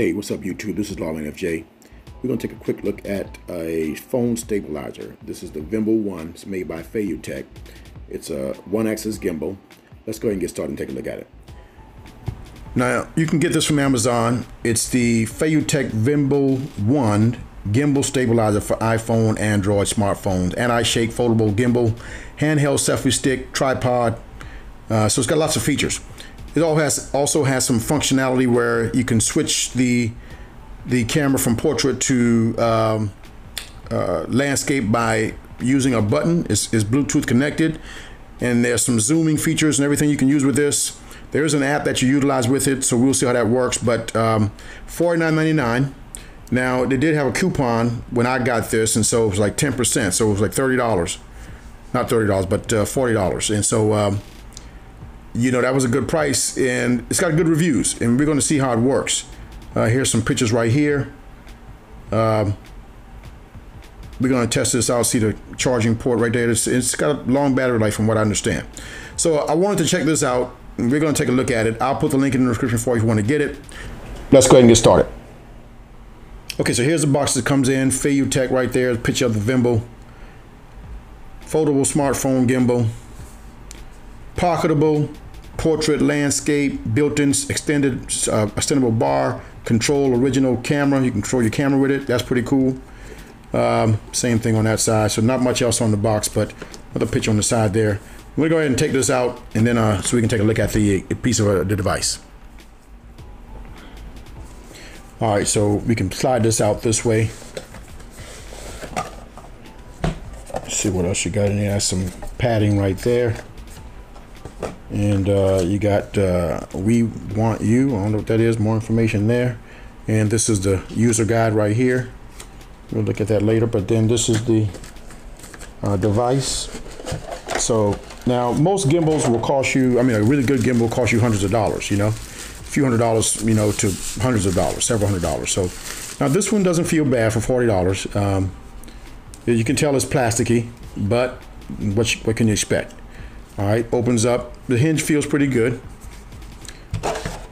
Hey, what's up YouTube? This is Lawman FJ. We're going to take a quick look at a phone stabilizer. This is the Vimble One. It's made by FeiyuTech. It's a one-axis gimbal. Let's go ahead and get started and take a look at it. Now, you can get this from Amazon. It's the FeiyuTech Vimble One gimbal stabilizer for iPhone, Android, smartphones, anti-shake foldable gimbal, handheld selfie stick, tripod. So it's got lots of features. It also has some functionality where you can switch the camera from portrait to landscape by using a button. It's Bluetooth connected, and there's some zooming features and everything you can use with this. There is an app that you utilize with it, so we'll see how that works. But $49.99. Now, they did have a coupon when I got this, and so it was like 10%, so it was like $30. Not $30, but $40. And so you know, that was a good price, and it's got good reviews, and we're going to see how it works. Here's some pictures right here. We're going to test this out, see the charging port right there. It's got a long battery life from what I understand. So I wanted to check this out, and we're going to take a look at it. I'll put the link in the description for you if you want to get it. Let's go ahead and get started. Okay, so here's the box that comes in. FeiyuTech right there, picture of the Vimble. Foldable smartphone gimbal. Pocketable, portrait, landscape, built-in extendable bar, control original camera. You control your camera with it. That's pretty cool. Same thing on that side. So not much else on the box, but another picture on the side there. We're gonna go ahead and take this out, and then so we can take a look at the piece of the device. All right, so we can slide this out this way. Let's see what else you got in here. That's some padding right there. And you got "We Want You." I don't know what that is. More information there. And this is the user guide right here. We'll look at that later. But then this is the device. So now most gimbals will cost you, I mean, a really good gimbal will cost you hundreds of dollars, you know, a few $100s, you know, to hundreds of dollars, several $100s. So now this one doesn't feel bad for $40. You can tell it's plasticky, but what can you expect? All right, opens up. The hinge feels pretty good.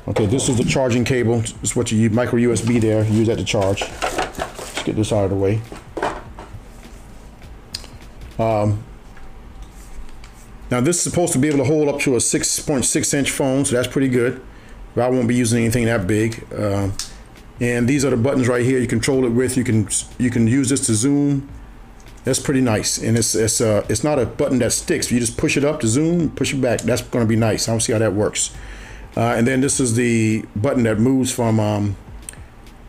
Okay, this is the charging cable. It's what you use, micro USB there. Use that to charge. Let's get this out of the way. Now this is supposed to be able to hold up to a 6.6 inch phone, so that's pretty good. But I won't be using anything that big. And these are the buttons right here. You control it with. You can use this to zoom. That's pretty nice, and it's not a button that sticks. You just push it up to zoom, push it back. That's going to be nice. I don't see how that works. And then this is the button that moves from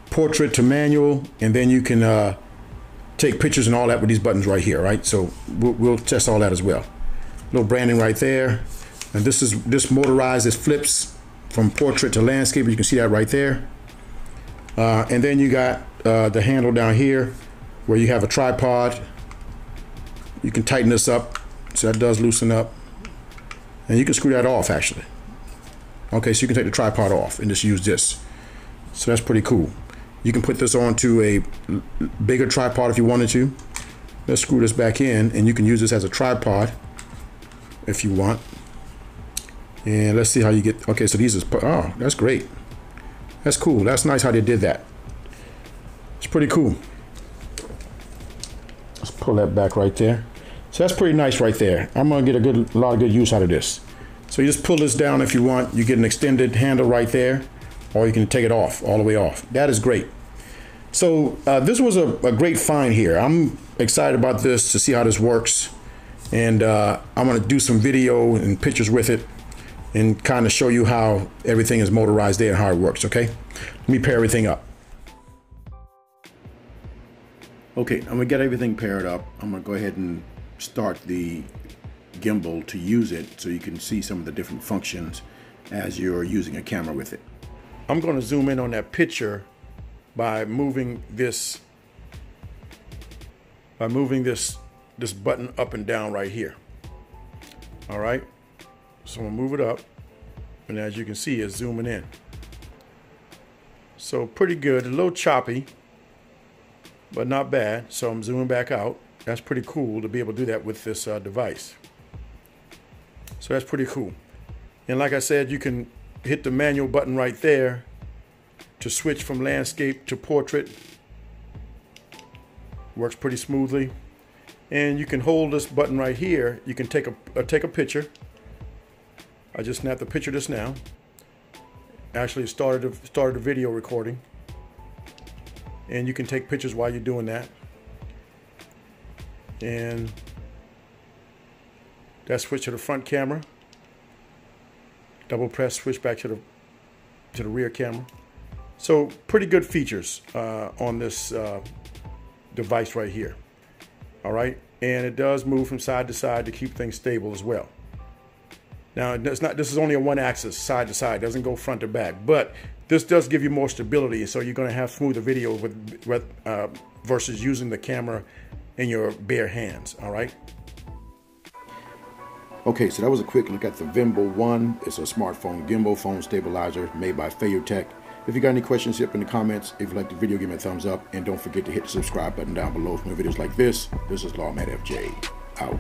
portrait to manual, and then you can take pictures and all that with these buttons right here, right? So we'll test all that as well. Little branding right there, and this motorized. It flips from portrait to landscape. You can see that right there. And then you got the handle down here, where you have a tripod. You can tighten this up, so that does loosen up. And you can screw that off, actually. Okay, so you can take the tripod off and just use this. So that's pretty cool. You can put this onto a bigger tripod if you wanted to. Let's screw this back in, and you can use this as a tripod if you want. And let's see how you get, okay, so these is, oh, that's great. That's cool, that's nice how they did that. It's pretty cool. Let's pull that back right there. So that's pretty nice right there. I'm gonna get a lot of good use out of this. So you just pull this down if you want. You get an extended handle right there, or you can take it off, all the way off. That is great. So this was a great find here. I'm excited about this to see how this works. And I'm gonna do some video and pictures with it and kind of show you how everything is motorized there and how it works, okay? Let me pair everything up. Okay, I'm gonna get everything paired up. I'm gonna go ahead and start the gimbal to use it so you can see some of the different functions as you're using a camera with it. I'm gonna zoom in on that picture by moving this button up and down right here. All right, so I'm gonna move it up, and as you can see, it's zooming in. So pretty good, a little choppy, but not bad. So I'm zooming back out. That's pretty cool to be able to do that with this device. So that's pretty cool. And like I said, you can hit the manual button right there to switch from landscape to portrait. Works pretty smoothly. And you can hold this button right here. You can take a picture. I just snapped a picture just now. Actually started a video recording. And you can take pictures while you're doing that. And that switch to the front camera. Double press, switch back to the rear camera. So pretty good features on this device right here. All right, and it does move from side to side to keep things stable as well. Now, it's not, this is only a one axis, side to side, doesn't go front to back, but this does give you more stability, so you're gonna have smoother video versus using the camera in your bare hands, all right? Okay, so that was a quick look at the Vimble One. It's a smartphone gimbal phone stabilizer made by FeiyuTech. If you got any questions, hit up in the comments. If you liked the video, give me a thumbs up, and don't forget to hit the subscribe button down below for more videos like this. This is Lawman FJ, out.